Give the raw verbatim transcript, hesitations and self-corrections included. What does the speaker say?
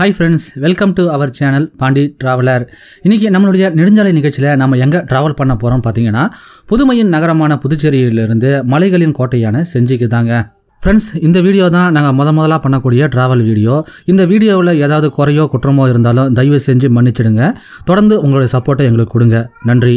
Hi friends, welcome to our channel Pondy Traveller. இன்னைக்கு நம்மளுடைய நெடுஞ்சாலை நிகழ்ச்சியில நாம எங்க டிராவல் பண்ண போறோம் பாத்தீங்கன்னா புதுமையின் நகரமான புதுச்சேரியிலிருந்து மலைகளின் கோட்டையான செஞ்சிக்கு தாங்க. Friends, இந்த வீடியோ தான் நாங்க முத முதல்ல பண்ணக்கூடிய டிராவல் வீடியோ. இந்த வீடியோவுல ஏதாவது குறையோ குற்றமோ இருந்தாலும் தயவு செஞ்சு மன்னிச்சிடுங்க. தொடர்ந்து உங்களுடைய சப்போர்ட்டை எங்களுக்கு கொடுங்க. நன்றி.